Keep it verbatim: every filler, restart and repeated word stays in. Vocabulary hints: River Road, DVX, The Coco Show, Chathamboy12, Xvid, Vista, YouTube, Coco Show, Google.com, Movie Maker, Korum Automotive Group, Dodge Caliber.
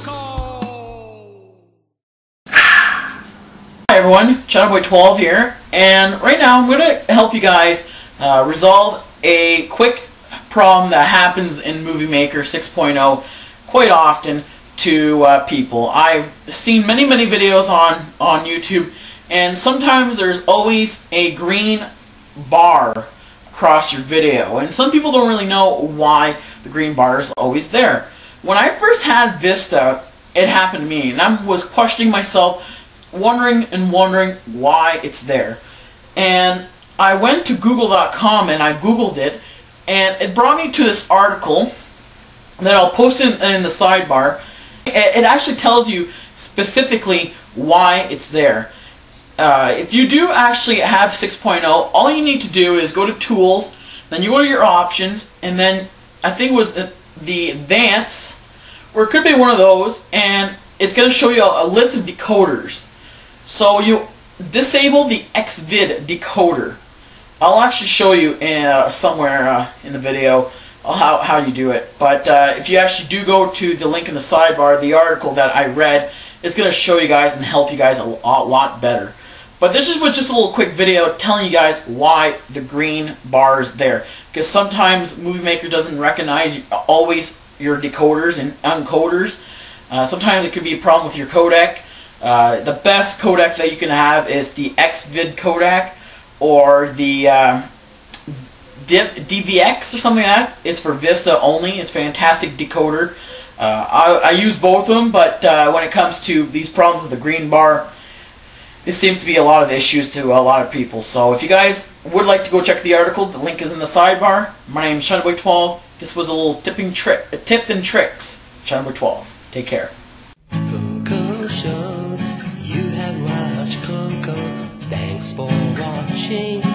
Coco! Hi everyone, Chathamboy twelve here, and right now I'm going to help you guys uh, resolve a quick problem that happens in Movie Maker six point oh quite often to uh, people. I've seen many, many videos on, on YouTube, and sometimes there's always a green bar across your video, and some people don't really know why the green bar is always there. When I first had Vista, it happened to me, and I was questioning myself, wondering and wondering why it's there. And I went to Google dot com and I Googled it, and it brought me to this article that I'll post in, in the sidebar. It, it actually tells you specifically why it's there. Uh, if you do actually have six point oh, all you need to do is go to Tools, then you go to your Options, and then I think it was the, the Advanced, or it could be one of those, and it's going to show you a, a list of decoders. So you disable the Xvid decoder. I'll actually show you in, uh, somewhere uh, in the video how, how you do it. But uh, if you actually do go to the link in the sidebar, the article that I read, it's going to show you guys and help you guys a, a lot better. But this is just a little quick video telling you guys why the green bar is there. Because sometimes Movie Maker doesn't recognize always your decoders and uncoders. Uh, sometimes it could be a problem with your codec. Uh, the best codec that you can have is the Xvid codec or the uh, D V X or something like that. It's for Vista only. It's a fantastic decoder. Uh, I, I use both of them, but uh, when it comes to these problems with the green bar, this seems to be a lot of issues to a lot of people. So if you guys would like to go check the article, the link is in the sidebar. My name is Chathamboy twelve. This was a little tipping trick, a tip and tricks. Chathamboy twelve. Take care. Coco Show. You have watched Coco. Thanks for watching.